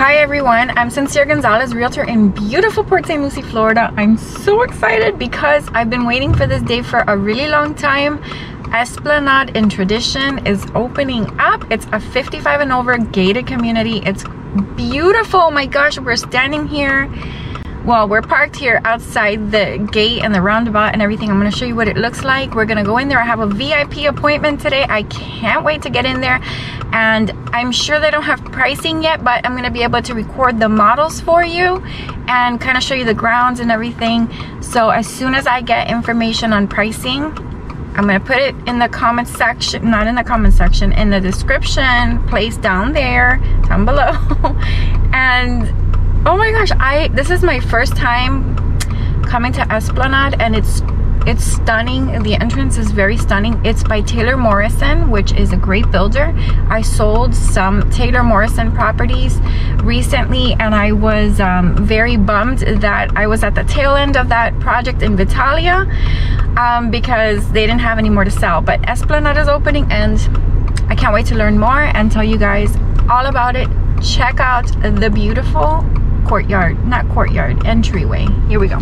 Hi everyone, I'm Sonsire Gonzalez, realtor in beautiful Port Saint Lucie, Florida. I'm so excited because I've been waiting for this day for a really long time. Esplanade in Tradition is opening up. It's a 55 and over gated community. It's beautiful. Oh my gosh, we're standing here. Well, we're parked here outside the gate and the roundabout and everything. I'm going to show you what it looks like. We're going to go in there. I have a VIP appointment today. I can't wait to get in there. And I'm sure they don't have pricing yet, but I'm going to be able to record the models for you and kind of show you the grounds and everything. So as soon as I get information on pricing, I'm going to put it in the comment section, not in the comment section, in the description place down there, down below. And oh my gosh, this is my first time coming to Esplanade, and it's stunning. The entrance is very stunning. It's by Taylor Morrison, which is a great builder. I sold some Taylor Morrison properties recently, and I was very bummed that I was at the tail end of that project in Vitalia because they didn't have any more to sell. But Esplanade is opening, and I can't wait to learn more and tell you guys all about it. Check out the beautiful courtyard, not courtyard, entryway. Here we go.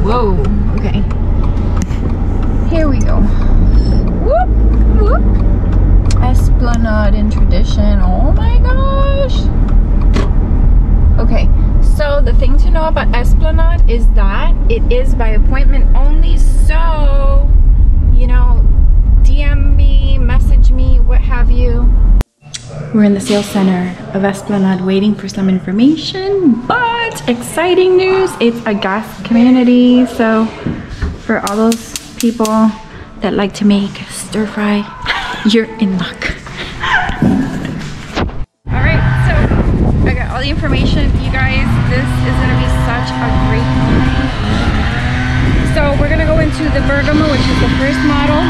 Whoa, okay. Here we go. Whoop, whoop. Esplanade in Tradition. Oh my gosh. Okay, so the thing to know about Esplanade is that it is by appointment only, so, you know, DM me, message me, what have you. We're in the sales center of Esplanade waiting for some information, but exciting news, it's a gas community. So for all those people that like to make stir fry, you're in luck. All right, so I got all the information, you guys. This is gonna be such a great community. So we're gonna go into the Bergamo, which is the first model.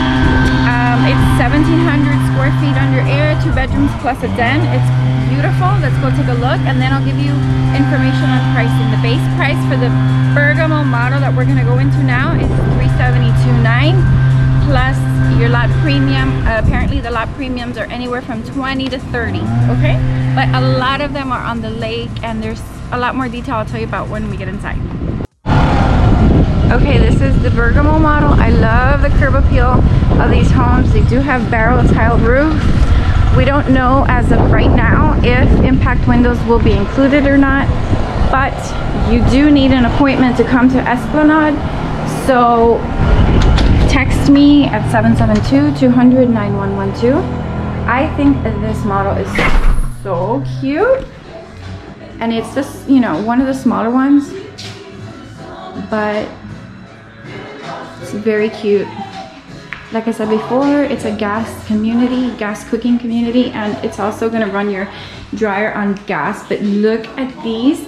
It's 1,700 square feet under air, 2 bedrooms plus a den. It's beautiful. Let's go take a look, and then I'll give you information on pricing. The base price for the Bergamo model that we're going to go into now is $372,900 plus your lot premium. Apparently the lot premiums are anywhere from 20 to 30, okay? But a lot of them are on the lake, and there's a lot more detail I'll tell you about when we get inside. Okay, this is the Bergamo model. I love the curb appeal of these homes. They do have barrel tiled roof. We don't know as of right now if impact windows will be included or not, but you do need an appointment to come to Esplanade. So text me at 772-200-9112. I think that this model is so cute. And it's just, you know, one of the smaller ones, but it's very cute. Like I said before, it's a gas community, gas cooking community, and it's also gonna run your dryer on gas. But look at these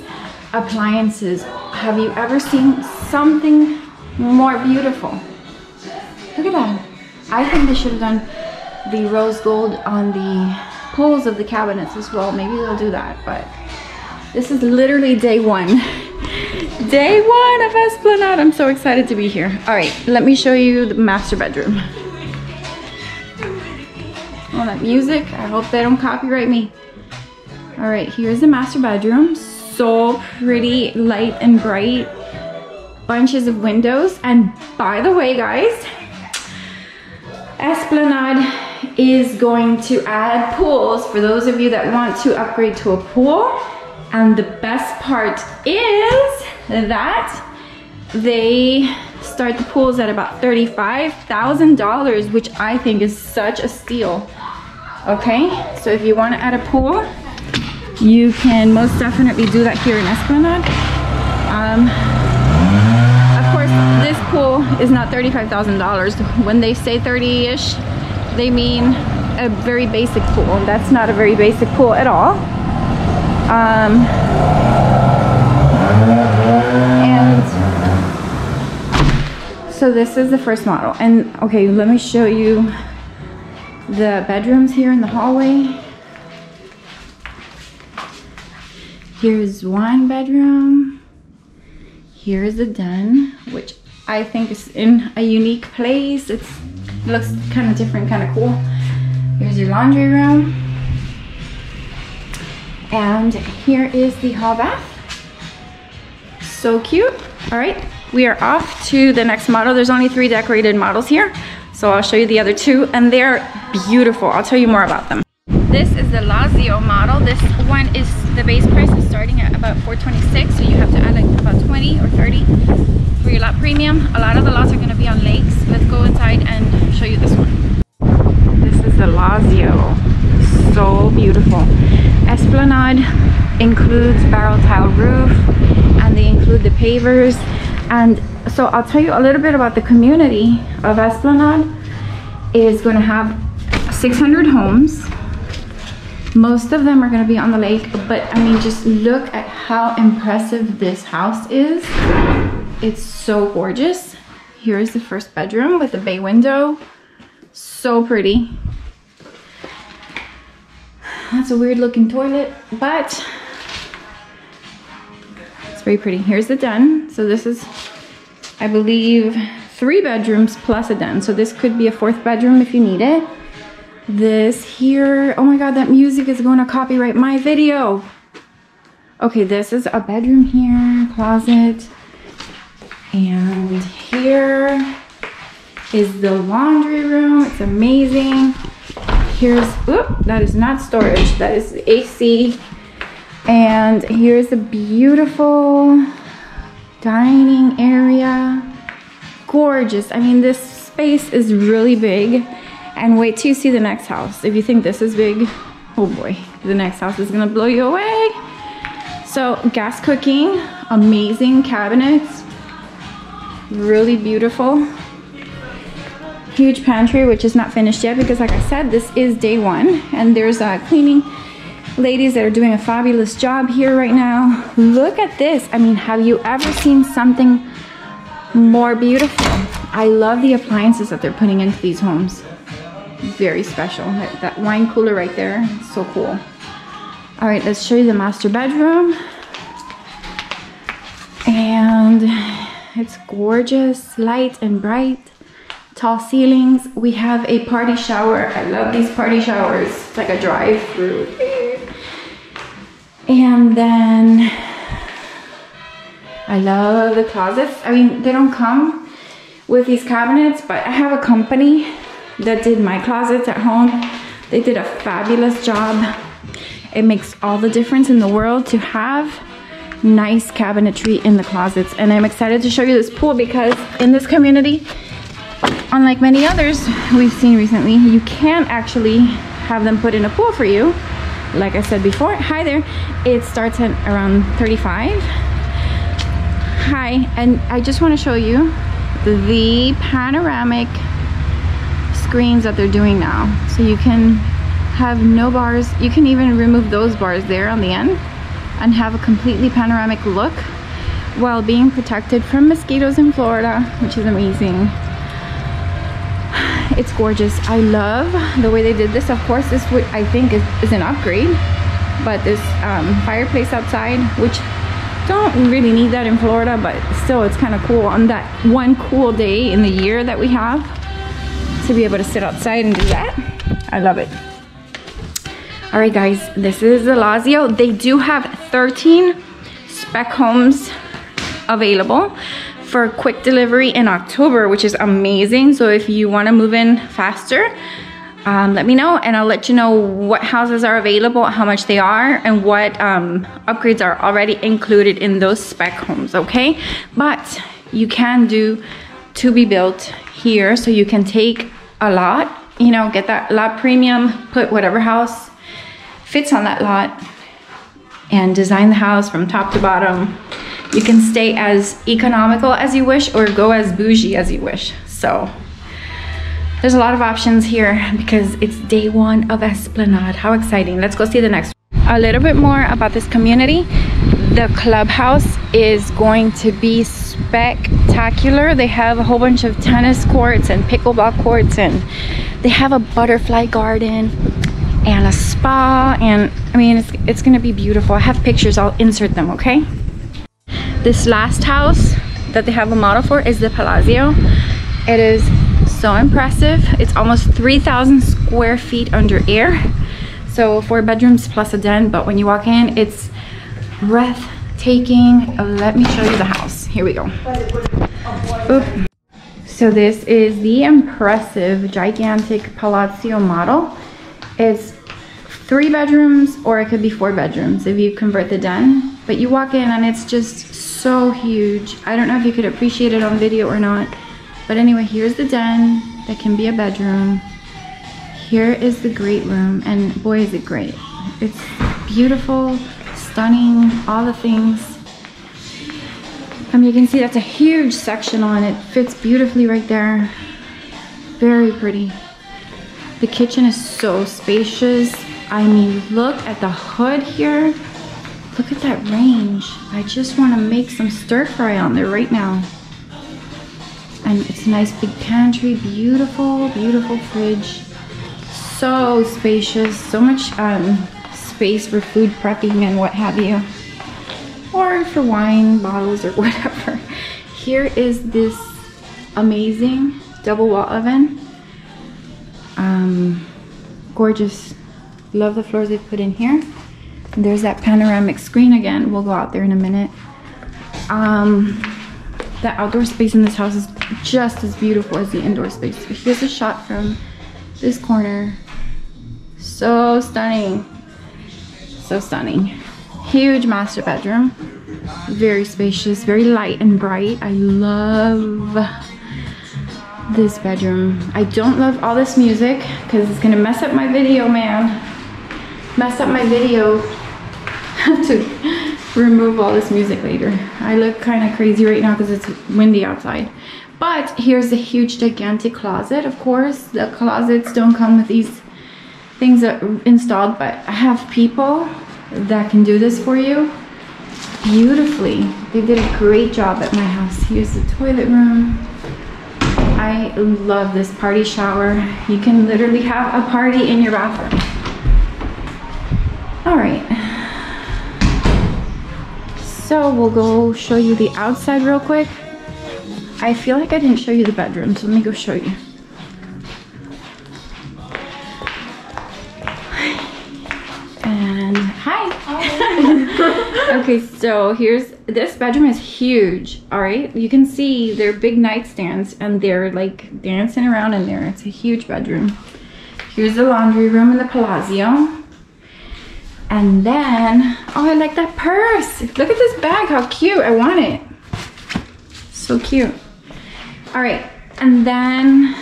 appliances. Have you ever seen something more beautiful? Look at that. I think they should have done the rose gold on the poles of the cabinets as well. Maybe they'll do that, but this is literally day one. Day one of Esplanade. I'm so excited to be here. All right, let me show you the master bedroom. All that music. I hope they don't copyright me. All right, here's the master bedroom. So pretty, light and bright. Bunches of windows. And by the way, guys, Esplanade is going to add pools for those of you that want to upgrade to a pool. And the best part is that they start the pools at about $35,000, which I think is such a steal. Okay, so if you want to add a pool, you can most definitely do that here in Esplanade. Of course, this pool is not $35,000. When they say 30-ish, they mean a very basic pool. That's not a very basic pool at all. And so this is the first model. And okay, let me show you the bedrooms here in the hallway. Here's one bedroom. Here's the den, which I think is in a unique place. It looks kind of different, kind of cool. Here's your laundry room. And here is the hall bath. So cute. All right, we are off to the next model. There's only 3 decorated models here, so I'll show you the other 2, and they're beautiful. I'll tell you more about them. This is the Lazio model. This one is, the base price is starting at about $426, so you have to add like about 20 or 30 for your lot premium. A lot of the lots are going to be on lakes. Let's go inside and show you this one. This is the Lazio. So beautiful. Esplanade includes barrel tile roof, and they include the pavers. And so I'll tell you a little bit about the community of Esplanade. It is going to have 600 homes. Most of them are going to be on the lake, but I mean, just look at how impressive this house is. It's so gorgeous. Here is the first bedroom with the bay window. So pretty. That's a weird looking toilet, but it's very pretty. Here's the den. So this is, I believe, 3 bedrooms plus a den. So this could be a 4th bedroom if you need it. This here, oh my god, that music is going to copyright my video. Okay, this is a bedroom here, closet, and here is the laundry room. It's amazing. Here's, oops, that is not storage, that is AC. And here's the beautiful dining area. Gorgeous. I mean, this space is really big. And wait till you see the next house. If you think this is big, oh boy, the next house is gonna blow you away. So gas cooking, amazing cabinets, really beautiful. Huge pantry, which is not finished yet because like I said, this is day 1. And there's cleaning ladies that are doing a fabulous job here right now. Look at this. I mean, have you ever seen something more beautiful? I love the appliances that they're putting into these homes. Very special. That wine cooler right there, so cool. All right, let's show you the master bedroom. And it's gorgeous, light and bright, tall ceilings. We have a party shower. I love these party showers. It's like a drive-through. And then I love the closets. I mean, they don't come with these cabinets, but I have a company that did my closets at home. They did a fabulous job. It makes all the difference in the world to have nice cabinetry in the closets. And I'm excited to show you this pool because in this community, unlike many others we've seen recently, you can actually have them put in a pool for you. Like I said before, hi there. It starts at around 35. Hi, and I just want to show you the panoramic screens that they're doing now, so you can have no bars. You can even remove those bars there on the end and have a completely panoramic look while being protected from mosquitoes in Florida, which is amazing. It's gorgeous. I love the way they did this. Of course, this would, I think, is an upgrade, but this fireplace outside, which don't really need that in Florida, but still it's kind of cool on that one cool day in the year that we have to be able to sit outside and do that. I love it. All right, guys, this is the Lazio. They do have 13 spec homes available for quick delivery in October, which is amazing. So if you want to move in faster, let me know, and I'll let you know what houses are available, how much they are, and what upgrades are already included in those spec homes, okay? But you can do to be built here, so you can take a lot, you know, get that lot premium, put whatever house fits on that lot, and design the house from top to bottom. You can stay as economical as you wish or go as bougie as you wish. So there's a lot of options here because it's day 1 of Esplanade. How exciting. Let's go see the next one. A little bit more about this community. The clubhouse is going to be spectacular. They have a whole bunch of tennis courts and pickleball courts, and they have a butterfly garden and a spa, and I mean, it's gonna be beautiful. I have pictures, I'll insert them, okay? This last house that they have a model for is the Palazzo. It is so impressive. It's almost 3,000 square feet under air. So 4 bedrooms plus a den, but when you walk in, it's breathtaking. Let me show you the house. Here we go. Oop. So this is the impressive, gigantic Palazzo model. It's 3 bedrooms, or it could be 4 bedrooms if you convert the den. But you walk in and it's just so huge. I don't know if you could appreciate it on video or not. But anyway, here's the den that can be a bedroom. Here is the great room, and boy is it great. It's beautiful, stunning, all the things. I mean, you can see that's a huge sectional and it fits beautifully right there. Very pretty. The kitchen is so spacious. I mean, look at the hood here. Look at that range. I just want to make some stir fry on there right now. And it's a nice big pantry, beautiful, beautiful fridge. So spacious, so much space for food prepping and what have you. Or for wine bottles or whatever. Here is this amazing double wall oven. Gorgeous. Love the floors they've put in here. And there's that panoramic screen again. We'll go out there in a minute. The outdoor space in this house is just as beautiful as the indoor space. But here's a shot from this corner. So stunning. So stunning. Huge master bedroom. Very spacious, very light and bright. I love this bedroom. I don't love all this music because it's gonna mess up my video, man. Mess up my video. Have to remove all this music later. I look kind of crazy right now because it's windy outside. But here's the huge gigantic closet. Of course, the closets don't come with these things that are installed, but I have people that can do this for you beautifully. They did a great job at my house. Here's the toilet room. I love this party shower. You can literally have a party in your bathroom. All right, so we'll go show you the outside real quick. I feel like I didn't show you the bedroom, so let me go show you. Okay, so here's, this bedroom is huge, all right? You can see they're big nightstands and they're like dancing around in there. It's a huge bedroom. Here's the laundry room in the Palazzo. And then, oh, I like that purse. Look at this bag, how cute, I want it. So cute. All right, and then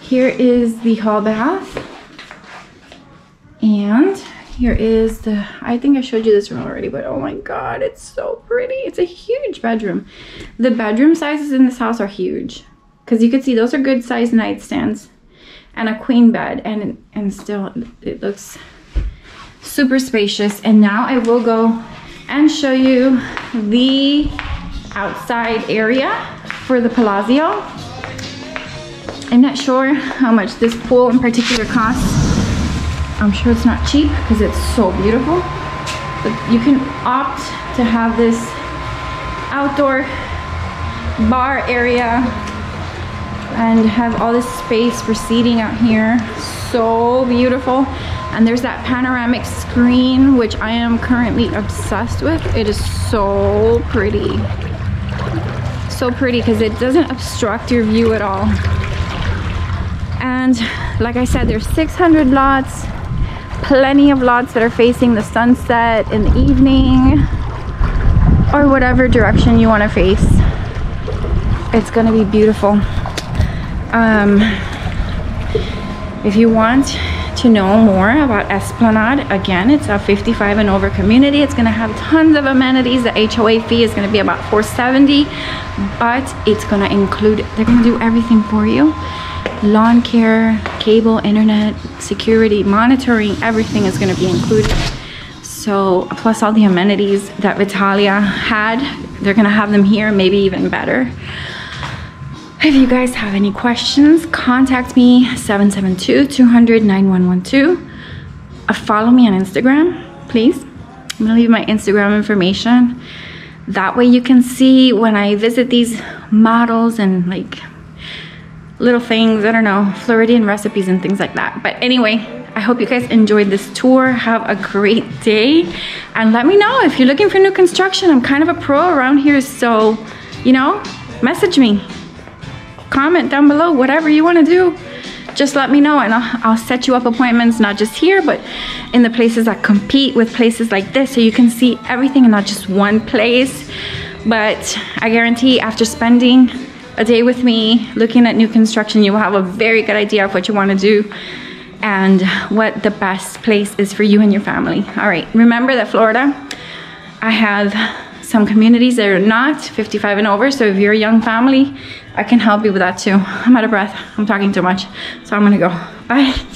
here is the hall bath. And here is the, I think I showed you this room already, but oh my God, it's so pretty. It's a huge bedroom. The bedroom sizes in this house are huge. Because you can see those are good sized nightstands and a queen bed, and still it looks super spacious. And now I will go and show you the outside area for the Palazzo. I'm not sure how much this pool in particular costs. I'm sure it's not cheap because it's so beautiful, but you can opt to have this outdoor bar area and have all this space for seating out here. So beautiful. And there's that panoramic screen, which I am currently obsessed with. It is so pretty. So pretty because it doesn't obstruct your view at all. And like I said, there's 600 lots. Plenty of lots that are facing the sunset in the evening or whatever direction you want to face. It's going to be beautiful. If you want to know more about Esplanade, again, it's a 55 and over community. It's going to have tons of amenities. The HOA fee is going to be about $470, but it's going to include, they're going to do everything for you. Lawn care, cable, internet, security, monitoring, everything is going to be included. So plus all the amenities that Vitalia had, they're going to have them here, maybe even better. If you guys have any questions, contact me 772-200-9112. Follow me on Instagram, please. I'm going to leave my Instagram information. That way you can see when I visit these models and like little things, I don't know, Floridian recipes and things like that. But anyway, I hope you guys enjoyed this tour. Have a great day, and let me know if you're looking for new construction. I'm kind of a pro around here, so you know, message me, comment down below, whatever you want to do. Just let me know, and I'll set you up appointments, not just here, but in the places that compete with places like this, so you can see everything in not just one place. But I guarantee after spending a day with me looking at new construction, you will have a very good idea of what you want to do and what the best place is for you and your family. All right, remember that Florida, I have some communities that are not 55 and over, so if you're a young family, I can help you with that too. I'm out of breath, I'm talking too much, so I'm gonna go. Bye.